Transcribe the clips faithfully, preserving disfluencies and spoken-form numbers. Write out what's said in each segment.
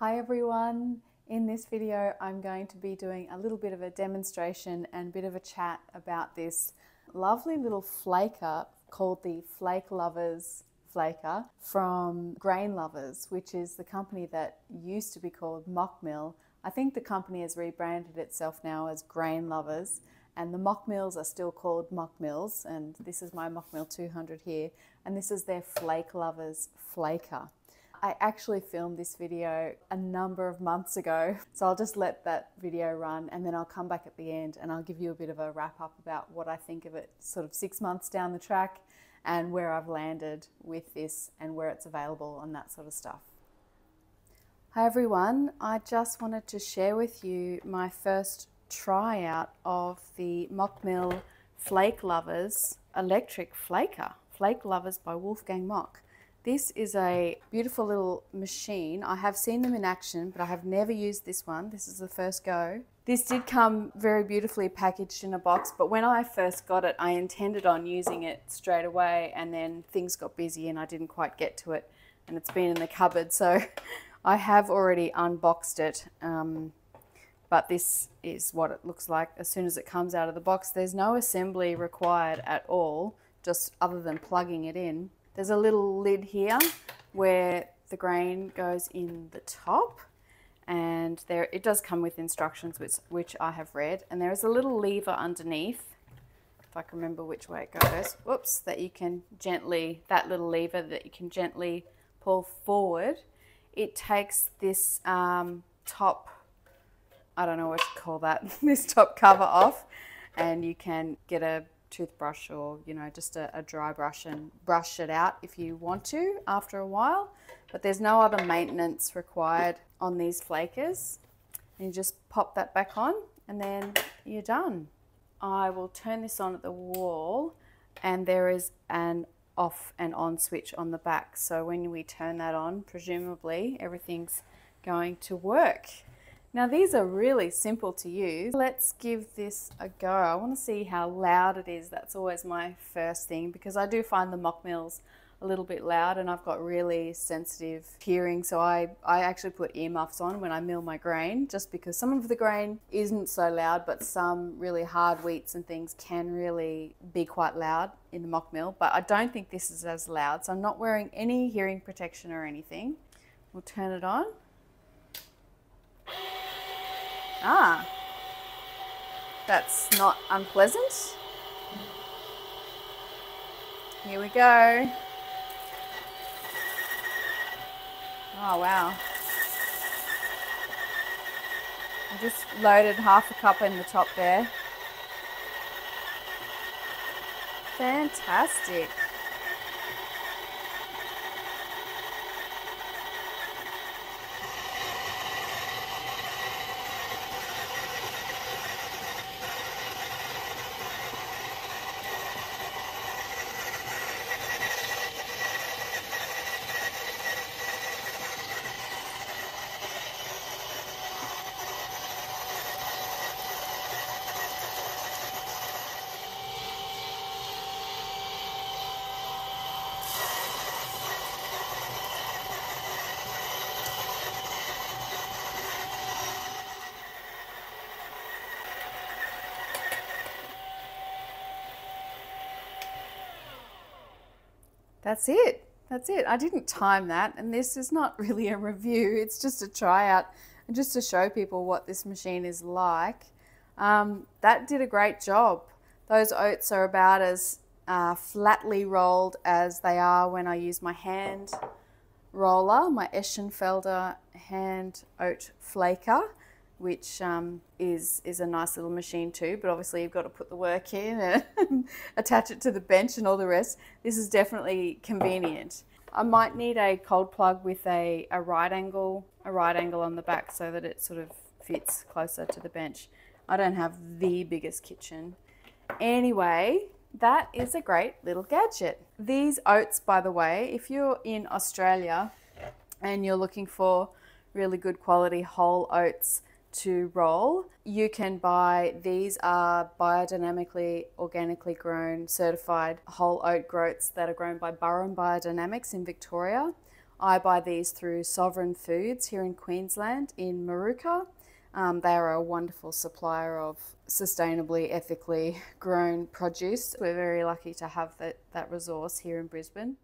Hi everyone, in this video I'm going to be doing a little bit of a demonstration and a bit of a chat about this lovely little flaker called the Flake Lovers Flaker from Grain Lovers, which is the company that used to be called Mockmill. I think the company has rebranded itself now as Grain Lovers, and the Mockmills are still called Mockmills, and this is my Mockmill two hundred here, and this is their Flake Lovers Flaker. I actually filmed this video a number of months ago, so I'll just let that video run and then I'll come back at the end and I'll give you a bit of a wrap up about what I think of it sort of six months down the track and where I've landed with this and where it's available and that sort of stuff. Hi everyone, I just wanted to share with you my first try out of the Mockmill Flake Lovers electric flaker, Flake Lovers by Wolfgang Mock. This is a beautiful little machine. I have seen them in action, but I have never used this one. This is the first go. This did come very beautifully packaged in a box, but when I first got it, I intended on using it straight away, and then things got busy and I didn't quite get to it, and it's been in the cupboard. So I have already unboxed it, um, but this is what it looks like as soon as it comes out of the box. There's no assembly required at all, just other than plugging it in. There's a little lid here where the grain goes in the top, and there it does come with instructions which, which I have read, and there is a little lever underneath, if I can remember which way it goes, whoops, that you can gently, that little lever that you can gently pull forward. It takes this um, top, I don't know what to call that, this top cover off, and you can get a toothbrush or, you know, just a, a dry brush and brush it out if you want to after a while. But there's no other maintenance required on these flakers, and you just pop that back on and then you're done. I will turn this on at the wall, and there is an off and on switch on the back, so when we turn that on, presumably everything's going to work. Now these are really simple to use. Let's give this a go. I want to see how loud it is. That's always my first thing, because I do find the Mockmills a little bit loud, and I've got really sensitive hearing, so I, I actually put earmuffs on when I mill my grain, just because some of the grain isn't so loud, but some really hard wheats and things can really be quite loud in the Mockmill. But I don't think this is as loud, so I'm not wearing any hearing protection or anything. We'll turn it on. Ah, that's not unpleasant. Here we go. Oh wow. I just loaded half a cup in the top there. Fantastic. That's it. That's it. I didn't time that, and this is not really a review. It's just a tryout and just to show people what this machine is like. Um, that did a great job. Those oats are about as uh, flatly rolled as they are when I use my hand roller, my Eschenfelder hand oat flaker, which um, is, is a nice little machine too, but obviously you've got to put the work in and attach it to the bench and all the rest. This is definitely convenient. I might need a cold plug with a, a right angle, a right angle on the back, so that it sort of fits closer to the bench. I don't have the biggest kitchen. Anyway, that is a great little gadget. These oats, by the way, if you're in Australia and you're looking for really good quality whole oats to roll, you can buy, these are biodynamically, organically grown, certified whole oat groats that are grown by Burrum Biodynamics in Victoria. I buy these through Sovereign Foods here in Queensland in Moorooka. Um, they are a wonderful supplier of sustainably, ethically grown produce. We're very lucky to have that, that resource here in Brisbane.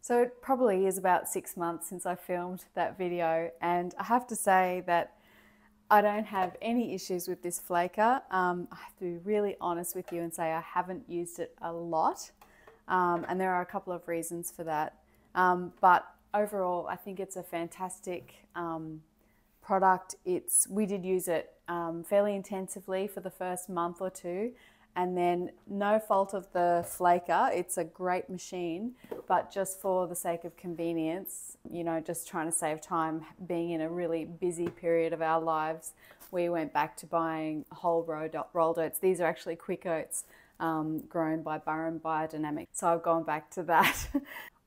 So it probably is about six months since I filmed that video, and I have to say that I don't have any issues with this flaker. Um, I have to be really honest with you and say I haven't used it a lot, um, and there are a couple of reasons for that. Um, but overall, I think it's a fantastic um, product. It's we did use it um, fairly intensively for the first month or two, and then no fault of the flaker. It's a great machine, but just for the sake of convenience, you know, just trying to save time, being in a really busy period of our lives, we went back to buying whole rolled oats. These are actually quick oats um, grown by Burrum Biodynamics. So I've gone back to that.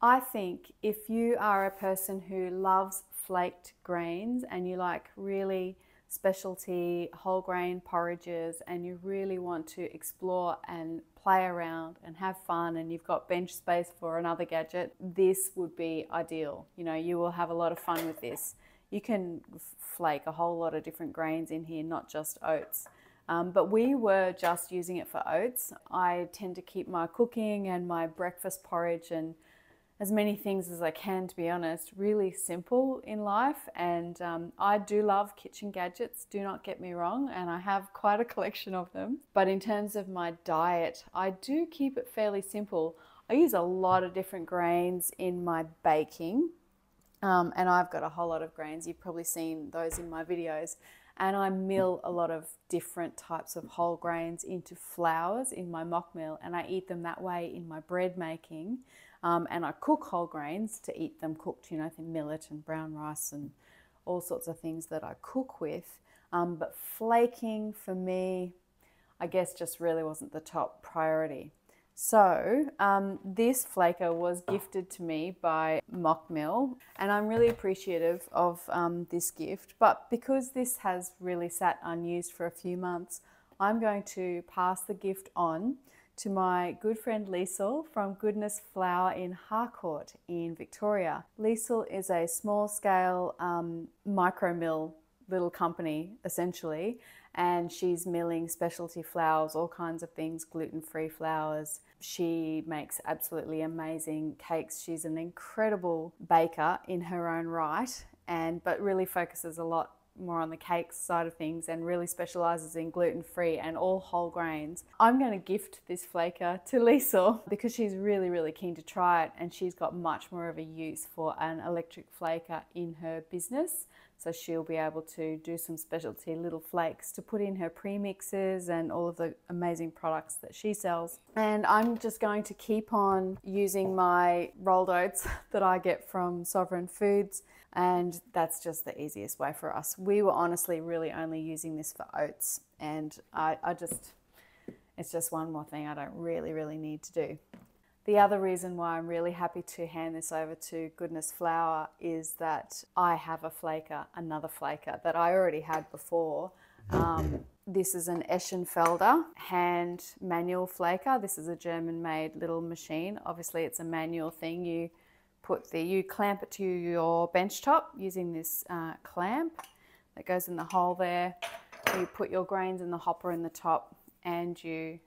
I think if you are a person who loves flaked grains and you like really specialty whole grain porridges and you really want to explore and play around and have fun and you've got bench space for another gadget, this would be ideal. You know, you will have a lot of fun with this. You can flake a whole lot of different grains in here, not just oats. Um, but we were just using it for oats. I tend to keep my cooking and my breakfast porridge and as many things as I can, to be honest, really simple in life. And um, I do love kitchen gadgets, do not get me wrong, and I have quite a collection of them. But in terms of my diet, I do keep it fairly simple. I use a lot of different grains in my baking, um, and I've got a whole lot of grains. You've probably seen those in my videos. And I mill a lot of different types of whole grains into flours in my Mockmill, and I eat them that way in my bread making. Um, and I cook whole grains to eat them cooked, you know, millet and brown rice and all sorts of things that I cook with. Um, but flaking for me, I guess just really wasn't the top priority. So um, this flaker was gifted to me by Mockmill, and I'm really appreciative of um, this gift. But because this has really sat unused for a few months, I'm going to pass the gift on to my good friend Liesl from Goodness Flour in Harcourt in Victoria. Liesl is a small scale um, micro mill little company essentially, and she's milling specialty flours, all kinds of things, gluten-free flours. She makes absolutely amazing cakes. She's an incredible baker in her own right, and but really focuses a lot more on the cakes side of things and really specialises in gluten-free and all whole grains. I'm going to gift this flaker to Liesl because she's really, really keen to try it, and she's got much more of a use for an electric flaker in her business. So she'll be able to do some specialty little flakes to put in her premixes and all of the amazing products that she sells. And I'm just going to keep on using my rolled oats that I get from Sovereign Foods, and that's just the easiest way for us. We were honestly really only using this for oats, and I, I just, it's just one more thing I don't really, really need to do. The other reason why I'm really happy to hand this over to Goodness Flour is that I have a flaker, another flaker that I already had before. Um, this is an Eschenfelder hand manual flaker. This is a German-made little machine. Obviously, it's a manual thing. You put the, you clamp it to your bench top using this uh, clamp that goes in the hole there. You put your grains in the hopper in the top, and you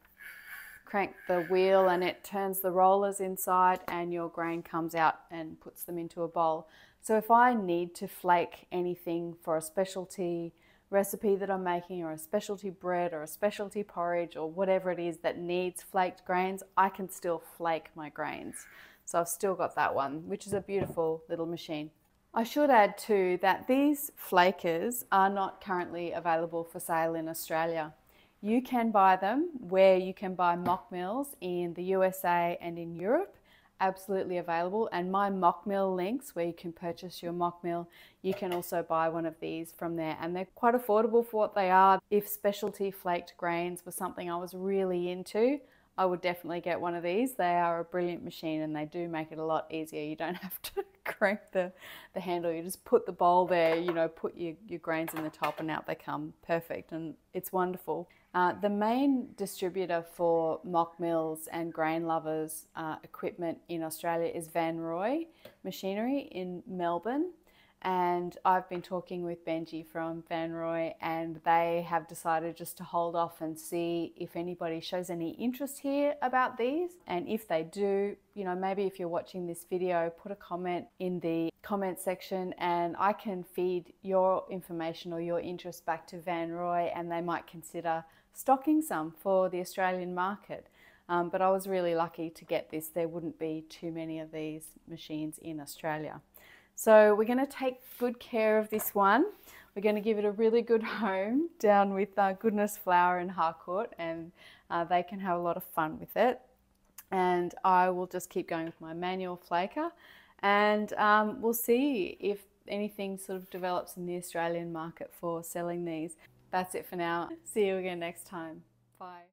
crank the wheel and it turns the rollers inside and your grain comes out and puts them into a bowl. So if I need to flake anything for a specialty recipe that I'm making, or a specialty bread or a specialty porridge or whatever it is that needs flaked grains, I can still flake my grains. So I've still got that one, which is a beautiful little machine. I should add too that these flakers are not currently available for sale in Australia. You can buy them where you can buy Mockmills in the U S A and in Europe, absolutely available. And my Mockmill links where you can purchase your Mockmill, you can also buy one of these from there. And they're quite affordable for what they are. If specialty flaked grains were something I was really into, I would definitely get one of these. They are a brilliant machine and they do make it a lot easier. You don't have to crank the, the handle. You just put the bowl there, you know, put your, your grains in the top and out they come. Perfect, and it's wonderful. Uh, the main distributor for Mockmill's and Grain Lovers uh, equipment in Australia is Van Roy Machinery in Melbourne. And I've been talking with Benji from Van Roy, and they have decided just to hold off and see if anybody shows any interest here about these. And if they do, you know, maybe if you're watching this video, put a comment in the comment section and I can feed your information or your interest back to Van Roy, and they might consider stocking some for the Australian market. Um, but I was really lucky to get this. There wouldn't be too many of these machines in Australia. So we're going to take good care of this one. We're going to give it a really good home down with uh, Goodness Flour in Harcourt, and uh, they can have a lot of fun with it. And I will just keep going with my manual flaker, and um, we'll see if anything sort of develops in the Australian market for selling these. That's it for now. See you again next time. Bye.